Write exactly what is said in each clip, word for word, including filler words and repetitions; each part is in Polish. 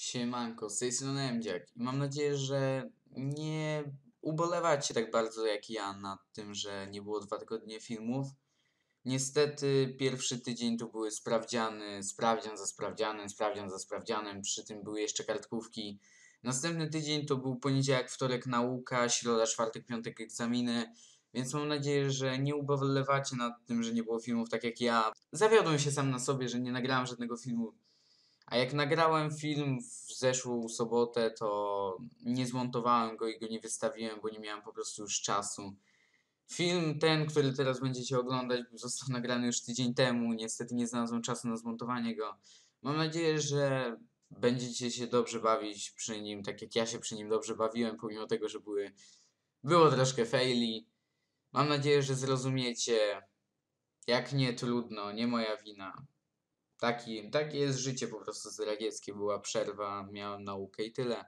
Siemanko, z tej strony EmDziak i mam nadzieję, że nie ubolewacie tak bardzo jak ja nad tym, że nie było dwa tygodnie filmów. Niestety pierwszy tydzień to były sprawdziany, sprawdzian za sprawdzianem, sprawdzian za sprawdzianem, przy tym były jeszcze kartkówki. Następny tydzień to był poniedziałek, wtorek nauka, środa, czwartek, piątek egzaminy. Więc mam nadzieję, że nie ubolewacie nad tym, że nie było filmów tak jak ja. Zawiodłem się sam na sobie, że nie nagrałem żadnego filmu. A jak nagrałem film w zeszłą sobotę, to nie zmontowałem go i go nie wystawiłem, bo nie miałem po prostu już czasu. Film ten, który teraz będziecie oglądać, został nagrany już tydzień temu. Niestety nie znalazłem czasu na zmontowanie go. Mam nadzieję, że będziecie się dobrze bawić przy nim, tak jak ja się przy nim dobrze bawiłem, pomimo tego, że były, było troszkę faili. Mam nadzieję, że zrozumiecie. Jak nie, trudno, nie moja wina. Taki, takie jest życie po prostu zdragieckie. Była przerwa, miałem naukę i tyle.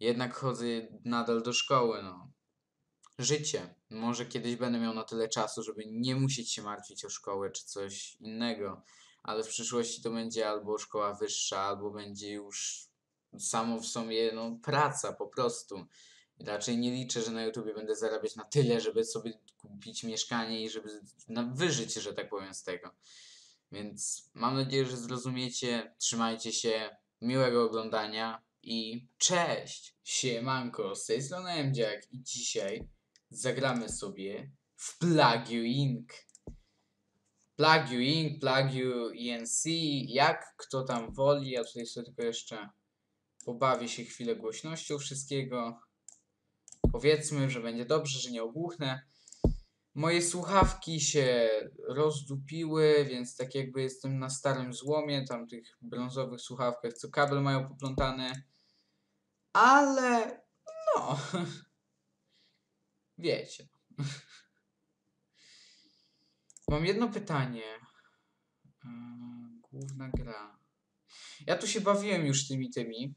Jednak chodzę nadal do szkoły, no. Życie. Może kiedyś będę miał na tyle czasu, żeby nie musieć się martwić o szkołę czy coś innego. Ale w przyszłości to będzie albo szkoła wyższa, albo będzie już samo w sobie, no, praca po prostu. Raczej nie liczę, że na YouTubie będę zarabiać na tyle, żeby sobie kupić mieszkanie i żeby wyżyć, że tak powiem, z tego. Więc mam nadzieję, że zrozumiecie, trzymajcie się, miłego oglądania i cześć! Siemanko, z tej strony EmDziak i dzisiaj zagramy sobie w Plague Incorporated. Plague Incorporated, Plague Incorporated, jak kto tam woli, ja tutaj sobie tylko jeszcze pobawię się chwilę głośnością wszystkiego. Powiedzmy, że będzie dobrze, że nie ogłuchnę. Moje słuchawki się rozdupiły, więc tak jakby jestem na starym złomie, tam tych brązowych słuchawkach, co kabel mają poplątane. Ale no, wiecie. Mam jedno pytanie. Główna gra. Ja tu się bawiłem już tymi tymi.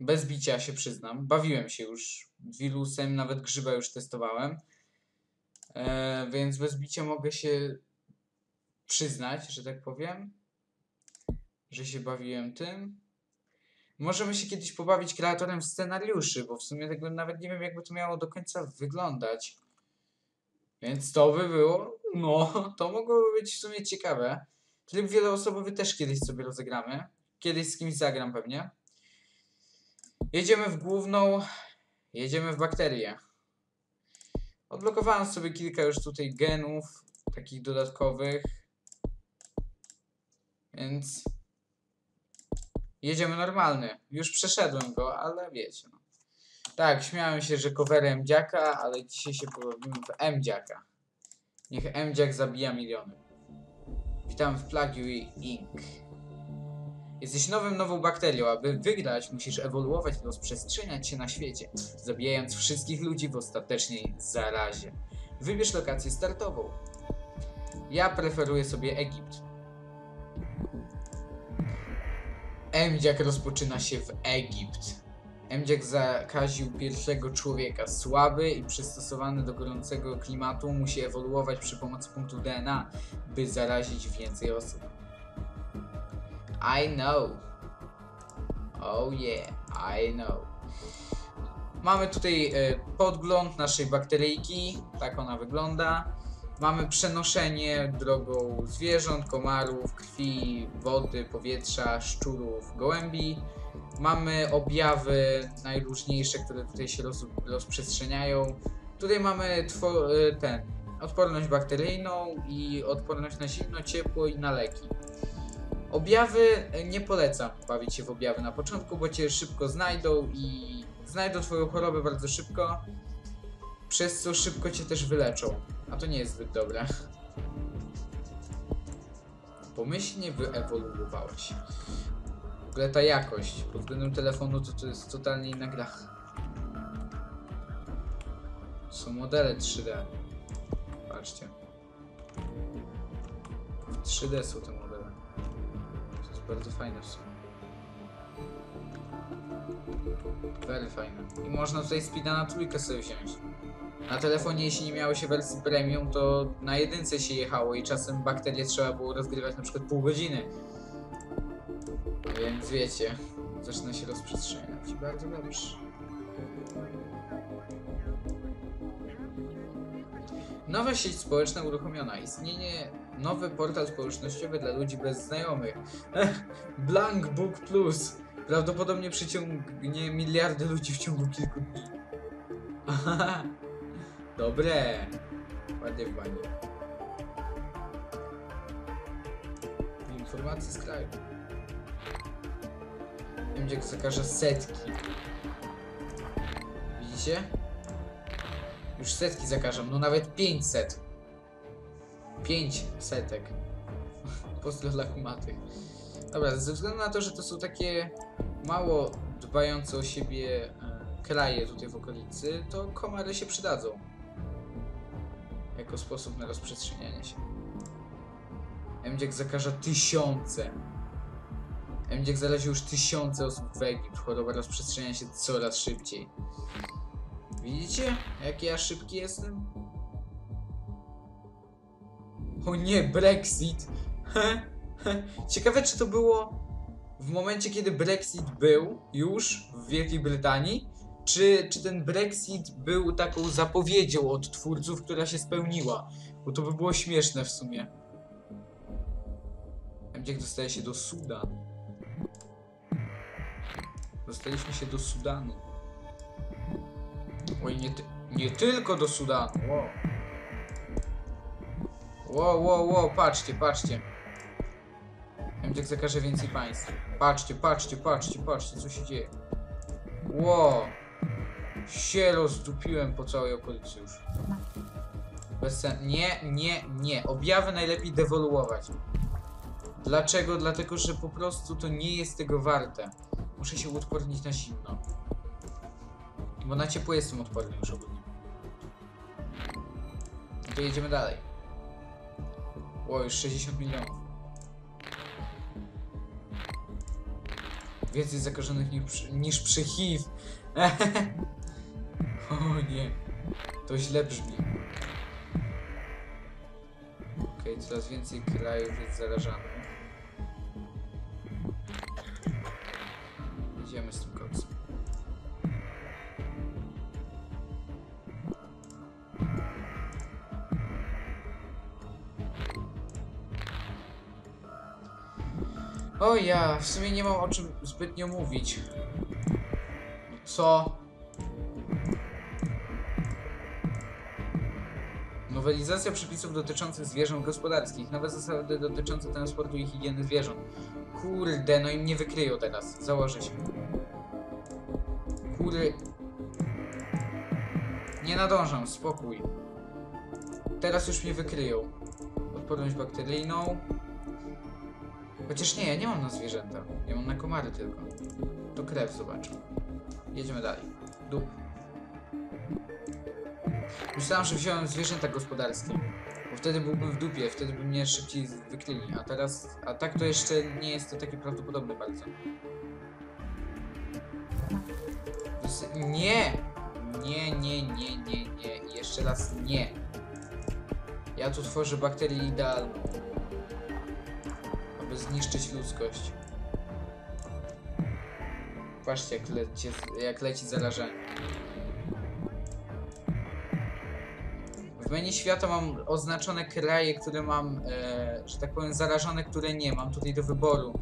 Bez bicia się przyznam, bawiłem się już wirusem, nawet grzyba już testowałem, e, więc bez bicia mogę się przyznać, że tak powiem, że się bawiłem tym. Możemy się kiedyś pobawić kreatorem scenariuszy, bo w sumie tego nawet nie wiem, jakby to miało do końca wyglądać. Więc to by było, no, to mogłoby być w sumie ciekawe. Tryb wieloosobowy też kiedyś sobie rozegramy, kiedyś z kimś zagram pewnie. Jedziemy w główną, jedziemy w bakterię. Odblokowałem sobie kilka już tutaj genów, takich dodatkowych. Więc jedziemy normalny. Już przeszedłem go, ale wiecie. No. Tak, śmiałem się, że covery EmDziaka, ale dzisiaj się pobawimy w EmDziaka. Niech EmDziak zabija miliony. Witam w Plague Incorporated. Jesteś nowym, nową bakterią. Aby wygrać, musisz ewoluować i rozprzestrzeniać się na świecie, zabijając wszystkich ludzi w ostatecznej zarazie. Wybierz lokację startową. Ja preferuję sobie Egipt. EmDziak rozpoczyna się w Egipt. EmDziak zakaził pierwszego człowieka. Słaby i przystosowany do gorącego klimatu musi ewoluować przy pomocy punktu D N A, by zarazić więcej osób. I know. Oh yeah, I know. Mamy tutaj y, podgląd naszej bakteryjki. Tak ona wygląda. Mamy przenoszenie drogą zwierząt, komarów, krwi, wody, powietrza, szczurów, gołębi. Mamy objawy najróżniejsze, które tutaj się roz, rozprzestrzeniają. Tutaj mamy y, ten, odporność bakteryjną i odporność na zimno, ciepło i na leki. Objawy, nie polecam bawić się w objawy na początku, bo cię szybko znajdą i znajdą twoją chorobę bardzo szybko, przez co szybko cię też wyleczą, a to nie jest zbyt dobre. Pomyślnie wyewoluowałeś. W ogóle ta jakość pod względem telefonu to, to jest totalnie inna gra. Są modele trzy D. Patrzcie. W trzy D są te modele. Bardzo fajne w sumie. Very fajne. I można tutaj speeda na trójkę sobie wziąć. Na telefonie, jeśli nie miało się wersji premium, to na jedynce się jechało i czasem bakterie trzeba było rozgrywać na przykład pół godziny. więc wiecie, zaczyna się rozprzestrzeniać. Bardzo dobrze. Nowa sieć społeczna uruchomiona. Istnieje nowy portal społecznościowy dla ludzi bez znajomych. Blank Book Plus. Prawdopodobnie przyciągnie miliardy ludzi w ciągu kilku dni. Aha. Dobre. Ładnie w bani. Informacje z kraju. EmDziak zakaże setki. Widzicie? Już setki zakażą, no nawet pięćset. Pięć setek. Pozdro dla kumatych. Dobra, ze względu na to, że to są takie mało dbające o siebie e, kraje tutaj w okolicy, to komary się przydadzą. Jako sposób na rozprzestrzenianie się. EmDziak zakaża tysiące. EmDziak zaraził już tysiące osób w Egipcie. Choroba rozprzestrzenia się coraz szybciej. Widzicie, jak ja szybki jestem? O nie, Brexit! Ciekawe, czy to było w momencie, kiedy Brexit był już w Wielkiej Brytanii? Czy, czy ten Brexit był taką zapowiedzią od twórców, która się spełniła? Bo to by było śmieszne w sumie. EmDziak dostaje się do Sudanu. Dostaliśmy się do Sudanu. Oj, nie, ty nie tylko do Sudanu. Wow. Wow, wow, wow, patrzcie, patrzcie. EmDziak zakaże więcej państw. Patrzcie, patrzcie, patrzcie, patrzcie, co się dzieje. Wow. Się rozdupiłem po całej okolicy już. Bez sensu. Nie, nie, nie. Objawy najlepiej dewoluować. Dlaczego? Dlatego, że po prostu to nie jest tego warte. Muszę się uodpornić na zimno. Bo na ciepło jestem odporny już ogólnie. To jedziemy dalej. Ło, już sześćdziesiąt milionów. Więcej zakażonych niż przy, niż przy H I V. O nie. To źle brzmi. Okej, okay, coraz więcej krajów jest zarażanych. Idziemy z tym koksem. O ja, w sumie nie mam o czym zbytnio mówić. Co? Nowelizacja przepisów dotyczących zwierząt gospodarskich. Nowe zasady dotyczące transportu i higieny zwierząt. Kurde, no im nie wykryją teraz. Założę się. Kury... Nie nadążam, spokój. Teraz już mnie wykryją. Odporność bakteryjną. Chociaż nie, ja nie mam na zwierzęta. Ja mam na komary tylko. To krew, zobaczę. Jedziemy dalej. Dup. Myślałem, że wziąłem zwierzęta gospodarskie. Bo wtedy byłbym w dupie, wtedy by mnie szybciej wykryli. A teraz, a tak to jeszcze nie jest to takie prawdopodobne bardzo. Nie! Nie, nie, nie, nie, nie. I jeszcze raz nie. Ja tu tworzę bakterię idealną. Zniszczyć ludzkość. Patrzcie, jak leci, jak leci zarażenie. W menu świata mam oznaczone kraje, które mam, e, że tak powiem, zarażone, które nie. Mam tutaj do wyboru,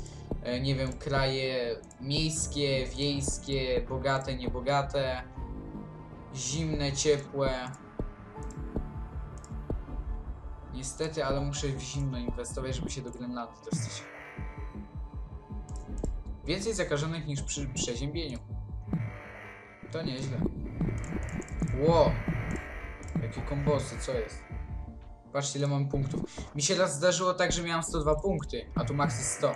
e, nie wiem, kraje miejskie, wiejskie, bogate, niebogate, zimne, ciepłe. Niestety, ale muszę w zimno inwestować, żeby się do Grenlandii dostać. Więcej zakażonych niż przy przeziębieniu. To nieźle. Ło! Jakie kombosy, co jest? Patrzcie, ile mam punktów. Mi się raz zdarzyło tak, że miałem sto dwa punkty, a tu max jest sto.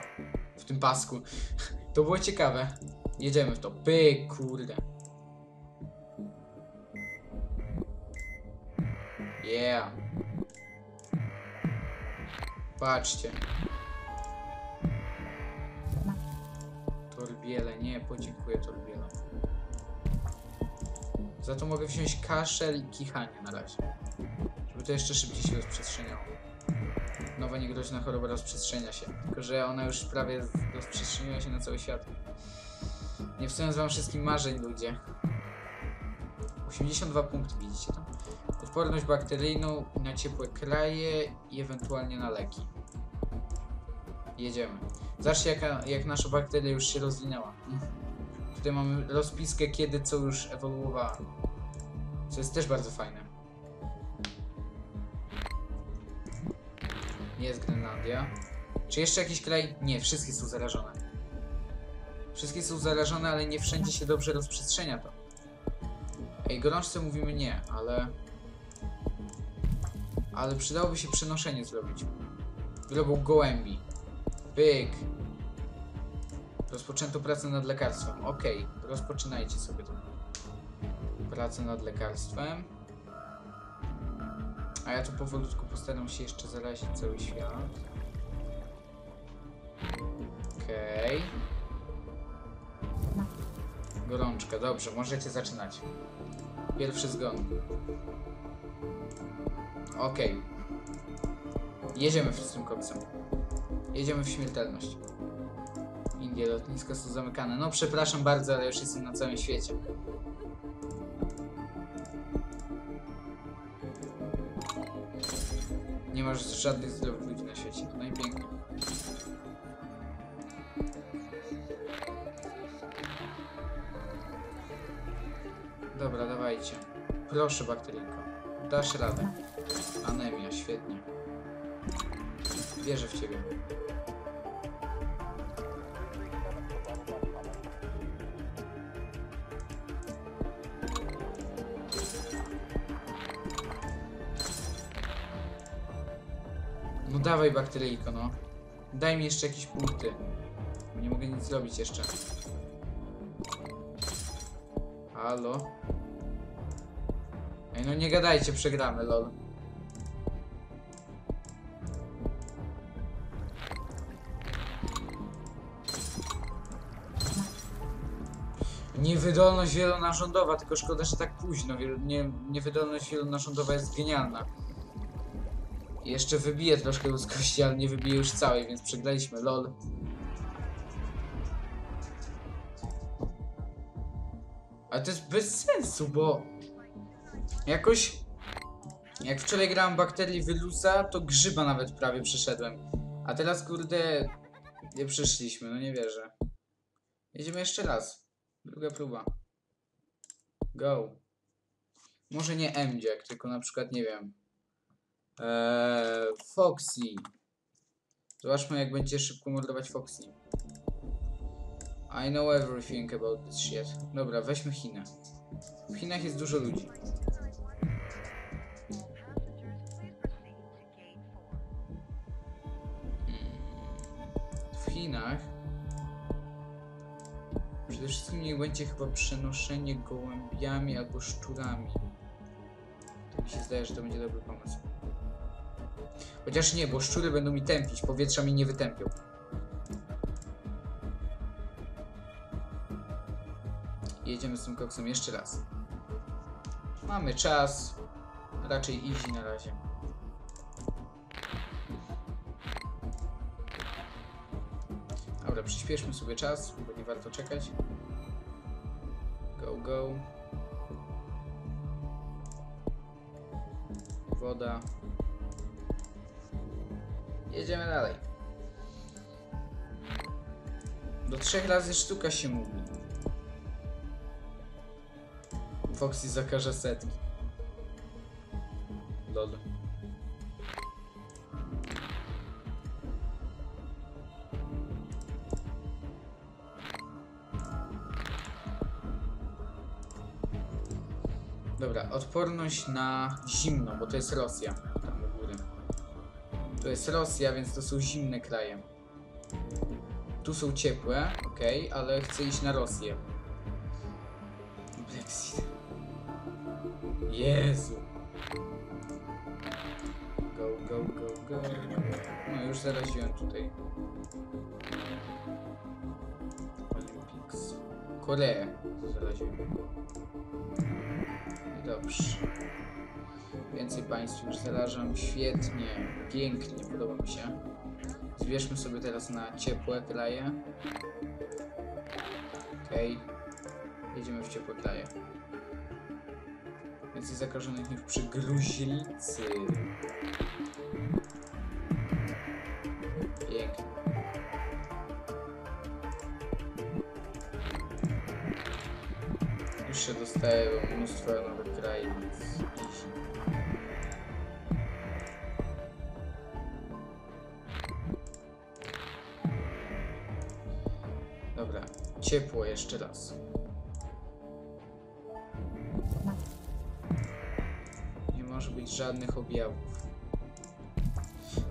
W tym pasku. To było ciekawe. Jedziemy w to. Pyk, kurde. Yeah. Patrzcie. Torbiele, nie, podziękuję torbielom. Za to mogę wziąć kaszel i kichanie na razie. Żeby to jeszcze szybciej się rozprzestrzeniało. nowa niegroźna choroba rozprzestrzenia się, tylko że ona już prawie rozprzestrzeniła się na cały świat. Nie wstając wam wszystkim marzeń, ludzie. osiemdziesiąt dwa punkty, widzicie tam? Odporność bakteryjną na ciepłe kraje i ewentualnie na leki. Jedziemy. Zobaczcie, jaka, jak nasza bakteria już się rozwinęła. Tutaj mamy rozpiskę, kiedy co już ewoluowała. Co jest też bardzo fajne. Nie jest Grenlandia. Czy jeszcze jakiś kraj? Nie, wszystkie są zarażone. Wszystkie są zarażone, ale nie wszędzie się dobrze rozprzestrzenia to. Ej, gorączce mówimy nie, ale... Ale przydałoby się przenoszenie zrobić. Wyrobą gołębi. Pyk. Rozpoczęto pracę nad lekarstwem. Okej, okay, rozpoczynajcie sobie to. Pracę nad lekarstwem. A ja tu powolutku postaram się jeszcze zarazić cały świat. Okej. Okay. Gorączka, dobrze, możecie zaczynać. Pierwszy zgon. Okej. Okay. Jedziemy z tym koksem. Jedziemy w śmiertelność. Indie, lotniska są zamykane. No przepraszam bardzo, ale już jestem na całym świecie. Nie masz żadnych zdrowych ludzi na świecie. To najpiękniej. Dobra, dawajcie. Proszę, bakteryjko. Dasz radę. Anemia, świetnie. Wierzę w ciebie. No dawaj, bakteryjko, no. Daj mi jeszcze jakieś punkty. Nie mogę nic zrobić jeszcze. Halo? Ej, no nie gadajcie, przegramy, lol. Niewydolność wielonarządowa, tylko szkoda, że tak późno. Nie, niewydolność wielonarządowa jest genialna. Jeszcze wybije troszkę ludzkości, ale nie wybije już całej, więc przegraliśmy, lol. Ale to jest bez sensu, bo... Jakoś... Jak wczoraj grałem bakterii wylusa, to grzyba nawet prawie przeszedłem. A teraz, kurde... Nie przeszliśmy, no nie wierzę. Jedziemy jeszcze raz. Druga próba. Go. Może nie EmDziak, tylko na przykład, nie wiem... Eee, Foxy. Zobaczmy, jak będzie szybko mordować Foxy. I know everything about this shit. Dobra, weźmy Chinę. W Chinach jest dużo ludzi. W Chinach przede wszystkim nie będzie chyba przenoszenie gołębiami albo szczurami. To mi się zdaje, że to będzie dobry pomysł. Chociaż nie, bo szczury będą mi tępić, powietrza mi nie wytępią. Jedziemy z tym koksem jeszcze raz. Mamy czas. Raczej easy na razie. Dobra, przyspieszmy sobie czas, bo nie warto czekać. Go, go. Woda. Jedziemy dalej. Do trzech razy sztuka się mówi. Foxy zakaże setki. Lol. Dobra, odporność na zimno, bo to jest Rosja. To jest Rosja, więc to są zimne kraje. Tu są ciepłe, okej, okay, ale chcę iść na Rosję. Brexit. Jezu. Go, go, go, go. No już zaraziłem tutaj. Olympics. Koreę zaraziłem. Dobrze. więcej państw już zarażam. Świetnie, pięknie, podoba mi się. Zbierzmy sobie teraz na ciepłe kraje. Okej, okay. Jedziemy w ciepłe kraje. Więcej zakażonych niż przy gruźlicy. Pięknie. Już się dostaje mnóstwo nowych krajów, więc dobra, ciepło jeszcze raz. Nie może być żadnych objawów.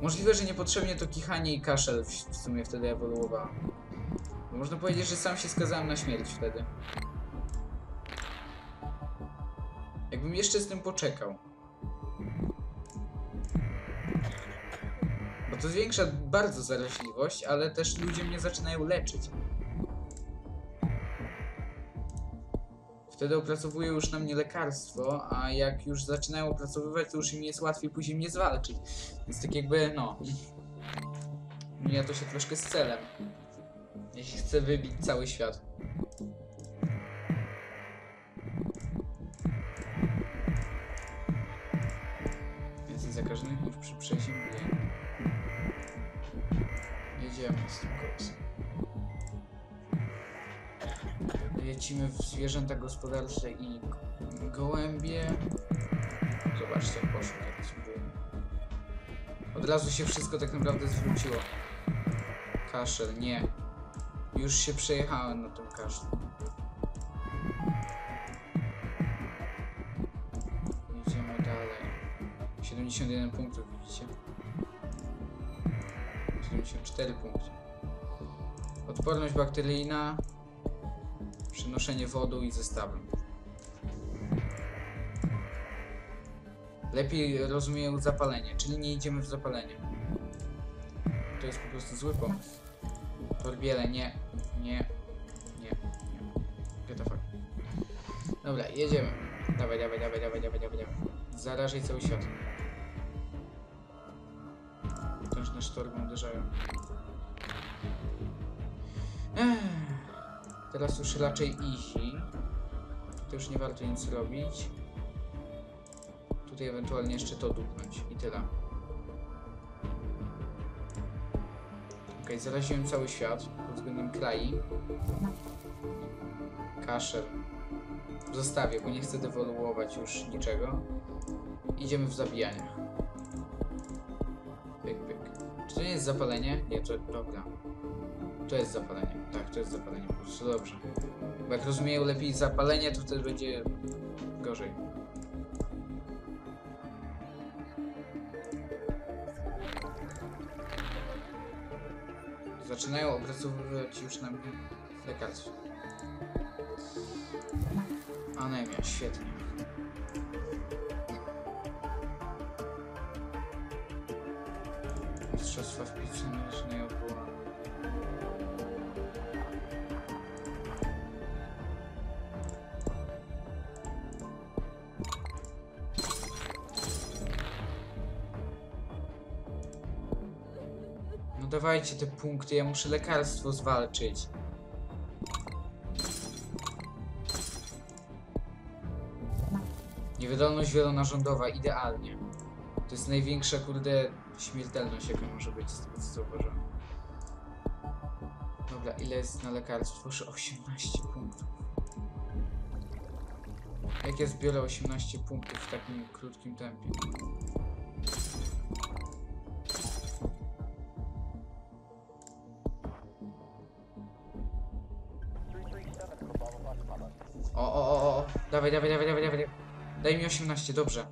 Możliwe, że niepotrzebnie to kichanie i kaszel w sumie wtedy ewoluowało. Bo można powiedzieć, że sam się skazałem na śmierć wtedy. Jakbym jeszcze z tym poczekał. Bo to zwiększa bardzo zaraźliwość, ale też ludzie mnie zaczynają leczyć. Wtedy opracowują już na mnie lekarstwo, a jak już zaczynają opracowywać, to już im jest łatwiej później mnie zwalczyć. Więc tak jakby, no... Mija to się troszkę z celem. Jeśli chcę wybić cały świat. Więcej zakażonych niż przy przeziębieniu. Jedziemy z tym koksem. Lecimy w zwierzęta gospodarcze i gołębie. Zobaczcie, jak poszło. Od razu się wszystko tak naprawdę zwróciło. Kaszel, nie. Już się przejechałem na tym kaszlu. Idziemy dalej. siedemdziesiąt jeden punktów, widzicie? siedemdziesiąt cztery punkty. Odporność bakteryjna. Przenoszenie wodą i zestawem. Lepiej rozumieją zapalenie, czyli nie idziemy w zapalenie. To jest po prostu zły pomysł. Torbiele, nie, nie, nie, nie. Get the fuck. Dobra, jedziemy. Dawaj, dawaj, dawaj, dawaj, dawaj, dawaj, dawaj. Zarażaj cały świat. Też nasz torbą uderzają. Ech. Teraz już raczej easy. To już nie warto nic robić. Tutaj ewentualnie jeszcze to dupnąć i tyle. Ok, zaraziłem cały świat pod względem kraju. Kaszel. Zostawię, bo nie chcę dewoluować już niczego. Idziemy w zabijaniach. Pyk, pyk. Czy to nie jest zapalenie? Nie, to dobra. To jest zapalenie. Tak, to jest zapalenie. Po prostu dobrze. Bo jak rozumieją lepiej zapalenie, to wtedy będzie gorzej. Zaczynają opracowywać już na mnie lekarstwo. Anemia, świetnie. Mistrzostwa w piłce nożnej odwołane. Dawajcie te punkty, ja muszę lekarstwo zwalczyć. Niewydolność wielonarządowa, idealnie. To jest największa, kurde, śmiertelność, jaka może być, z tego co zauważyłem. Dobra, ile jest na lekarstwo? Już osiemnaście punktów. Jak ja zbiorę osiemnaście punktów w takim krótkim tempie? O, o, o, o, dawaj, dawaj, dawaj, dawaj, dawaj. Daj mi osiemnaście, dobrze.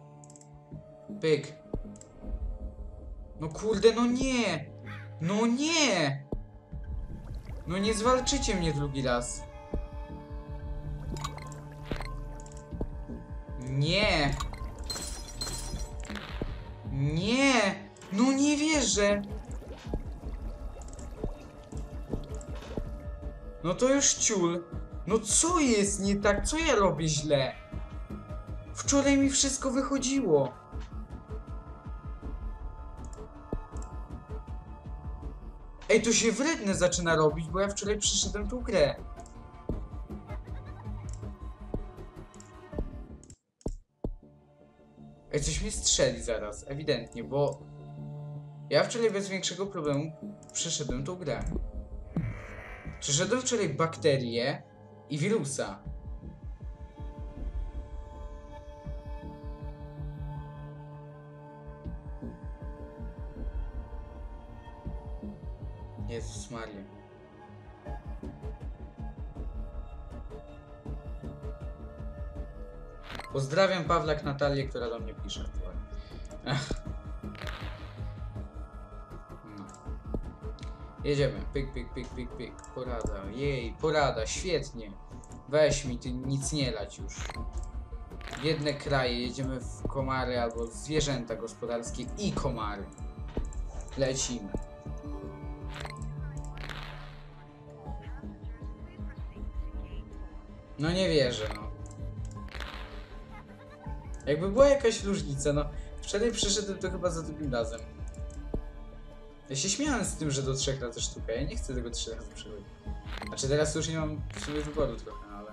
Pyk. No kurde, no nie. No nie. No nie zwalczycie mnie drugi raz. Nie. Nie. No nie wierzę. No to już ciul. No co jest nie tak? Co ja robię źle? Wczoraj mi wszystko wychodziło. Ej, to się wredne zaczyna robić, bo ja wczoraj przyszedłem tą grę. Ej, coś mnie strzeli zaraz, ewidentnie, bo ja wczoraj bez większego problemu przeszedłem tą grę. Przeszedłem wczoraj bakterie i wirusa. Jezus Maria. Pozdrawiam Pawlak Natalię, która do mnie pisze. No. Jedziemy. Pyk, pyk, pyk, pyk, pyk. Porada. Jej, porada. Świetnie. Weź mi, ty nic nie lać już. Biedne kraje. Jedziemy w komary albo zwierzęta gospodarskie i komary. Lecimy. No nie wierzę, no. Jakby była jakaś różnica, no. Wczoraj przyszedłem to chyba za drugim razem. Ja się śmiałem z tym, że do trzech razy sztuka. Ja nie chcę tego trzy razy przechodzić. Znaczy teraz już nie mam w sobie wyboru trochę, ale...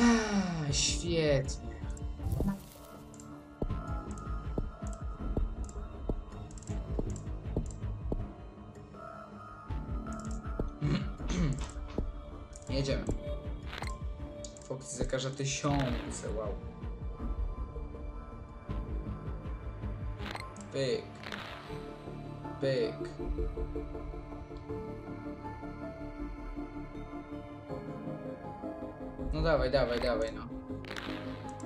Ah, świetnie. Jedziemy. Fox zakaże tysiące, wow. Pyk. Pyk. No dawaj, dawaj, dawaj, no.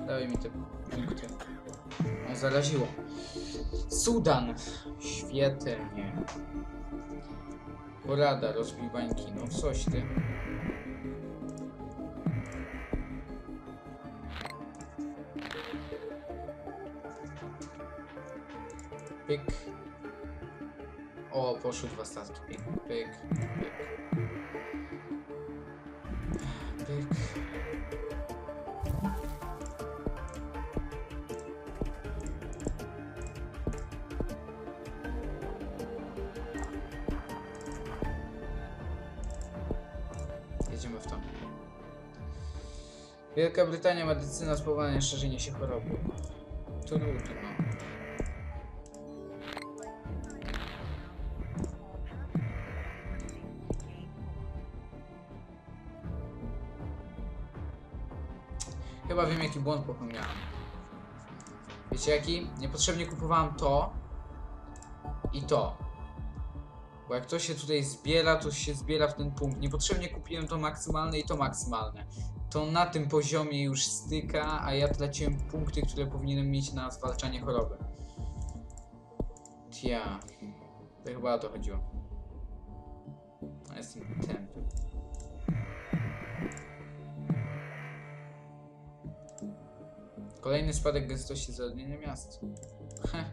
Dawaj mi te punkty. No zaraziło. Sudan. Świetnie. Porada, rozbij bańki, no coś ty. Pyk. O, poszły dwa statki. Pyk, pyk, pyk. Pyk. Jedziemy w to. Wielka Brytania, medycyna spowodowania szerzenia się choroby. Tu, tu, no. Chyba wiem, jaki błąd popełniałem. Wiecie jaki? Niepotrzebnie kupowałem to i to. Bo jak to się tutaj zbiera, to się zbiera w ten punkt. Niepotrzebnie kupiłem to maksymalne i to maksymalne. To na tym poziomie już styka, a ja traciłem punkty, które powinienem mieć na zwalczanie choroby. Tia. To chyba o to chodziło. A jestem tępy. Kolejny spadek gęstości zaludnienia miast. Heh.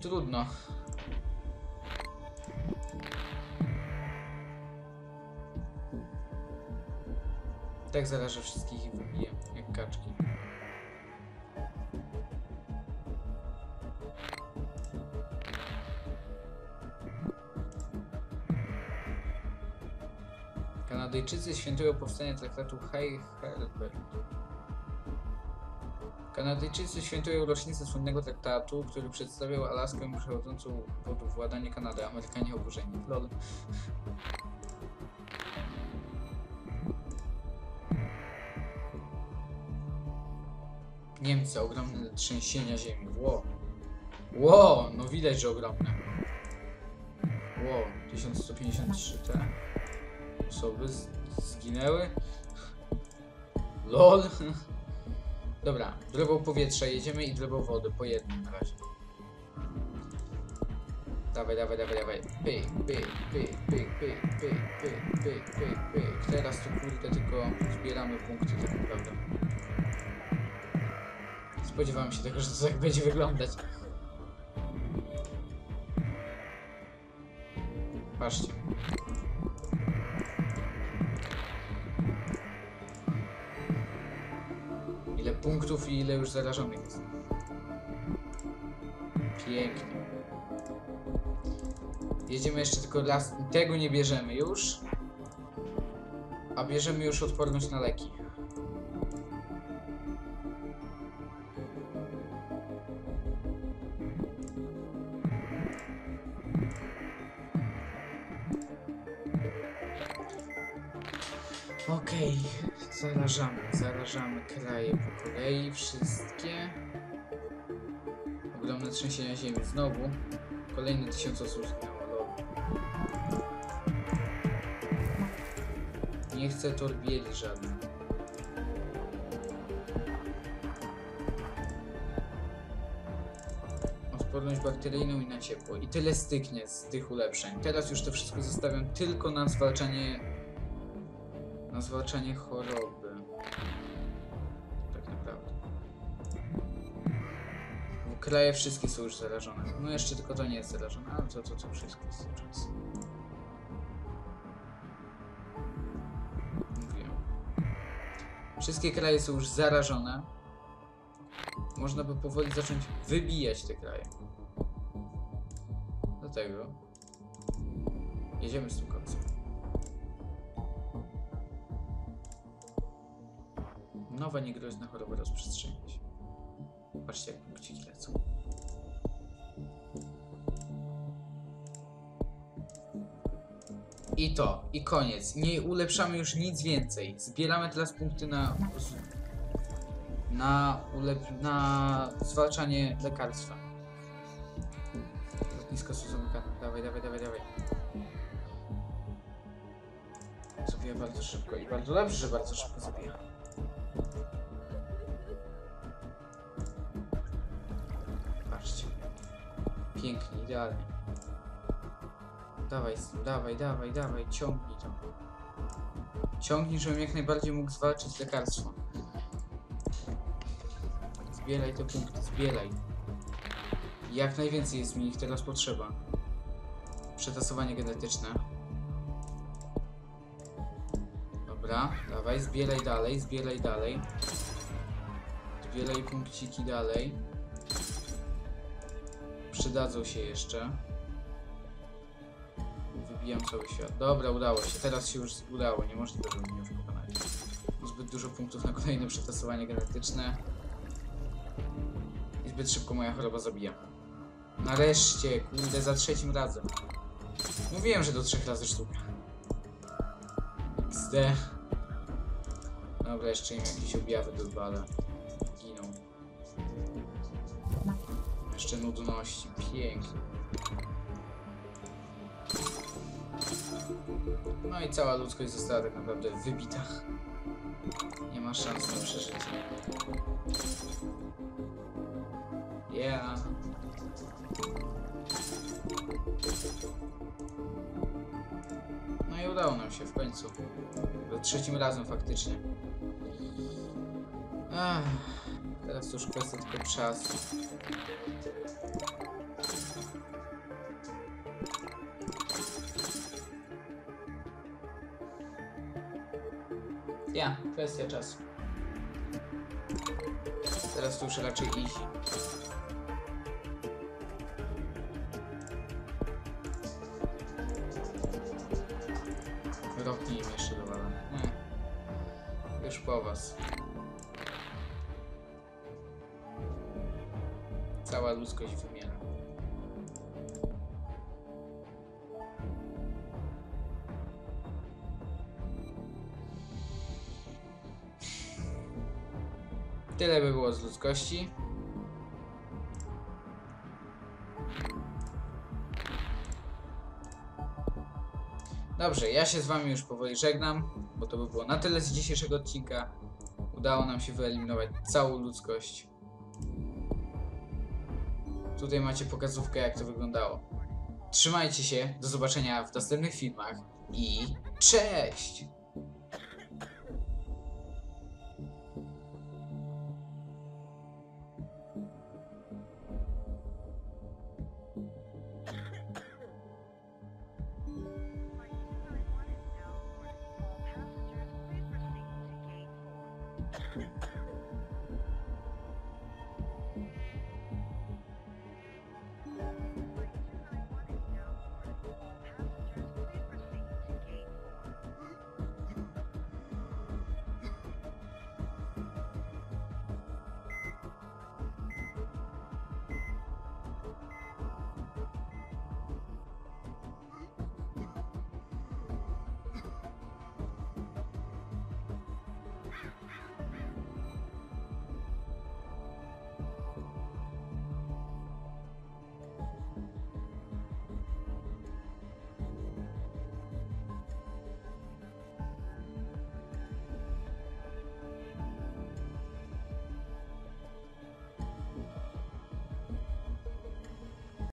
Trudno. Tak zarażę wszystkich i wybiję, jak kaczki. Kanadyjczycy świętują powstanie traktatu Heidelberg. Kanadyjczycy świętują rocznicę słynnego traktatu, który przedstawiał Alaskę przechodzącą pod władanie Kanady. Amerykanie oburzeni. Lol. Niemcy, ogromne trzęsienia ziemi. Wow. Wow, no widać, że ogromne. Wow, tysiąc sto pięćdziesiąt trzy te osoby zginęły. Lol. Dobra, drogą powietrza jedziemy i drogą wody po jednym na razie. Dawaj, dawaj, dawaj, dawaj. Pyk, pyk, pyk, pyk, pyk, pyk, pyk, pyk, pyk, pyk. Teraz to kurde tylko zbieramy punkty tak naprawdę. Spodziewałem się tego, że to tak będzie wyglądać. Patrzcie. Punktów i ile już zarażonych jest. Pięknie. Jedziemy jeszcze tylko las... Tego nie bierzemy już. A bierzemy już odporność na leki. Okej, okay. zarażamy, zarażamy kraje po kolei, wszystkie. Ogromne trzęsienia ziemi znowu. Kolejne tysiąc osób zginęło. Nie chcę torbieli żadnych. Odporność bakteryjną i na ciepło. I tyle styknie z tych ulepszeń. Teraz już to wszystko zostawiam tylko na zwalczanie... na zwalczanie choroby. Tak naprawdę. Bo kraje wszystkie są już zarażone. No jeszcze tylko to nie jest zarażone, ale to to, to wszystko jest czas. Wszystkie kraje są już zarażone. Można by powoli zacząć wybijać te kraje. Dlatego jedziemy z tym końcem. Nowa niegroźna choroba rozprzestrzenia się. Patrzcie, jak punkciki lecą. I to, i koniec. Nie ulepszamy już nic więcej. Zbieramy teraz punkty na... na, ulep... na zwalczanie lekarstwa. Lotnisko są zamykane. Dawaj, dawaj, dawaj, dawaj. Zabija bardzo szybko i bardzo dobrze, że bardzo szybko zabija. Patrzcie. Pięknie, idealnie. Dawaj, dawaj, dawaj, dawaj, ciągnij to. Ciągnij, żebym jak najbardziej mógł zwalczyć lekarstwo. Zbieraj te punkty, zbieraj. Jak najwięcej jest mi ich teraz potrzeba. Przetasowanie genetyczne. Dobra, dawaj, zbieraj dalej, zbieraj dalej. Zbieraj punkciki dalej. Przydadzą się jeszcze. Wbijam cały świat. Dobra, udało się. Teraz się już udało. Niemożliwe, żeby mnie już pokonali. Zbyt dużo punktów na kolejne przetasowanie genetyczne. I zbyt szybko moja choroba zabija. Nareszcie, kurde, za trzecim razem. Mówiłem, że do trzech razy sztuka. iks de. Dobra, jeszcze im jakieś objawy dodbala. Giną. Jeszcze nudności. Pięknie. No i cała ludzkość została tak naprawdę wybita. Nie ma szans na przeżycie. Yeah. No i udało nam się w końcu. Za trzecim razem faktycznie. Ach, teraz już kwestia tylko czasu. Ja, kwestia czasu. Teraz tu już raczej iść. Roknij im jeszcze dowala. Nie. Już po was. Cała ludzkość wymiera. Tyle by było z ludzkości. Dobrze, ja się z wami już powoli żegnam, bo to by było na tyle z dzisiejszego odcinka. Udało nam się wyeliminować całą ludzkość. Tutaj macie pokazówkę, jak to wyglądało. Trzymajcie się, do zobaczenia w następnych filmach i cześć! Yeah.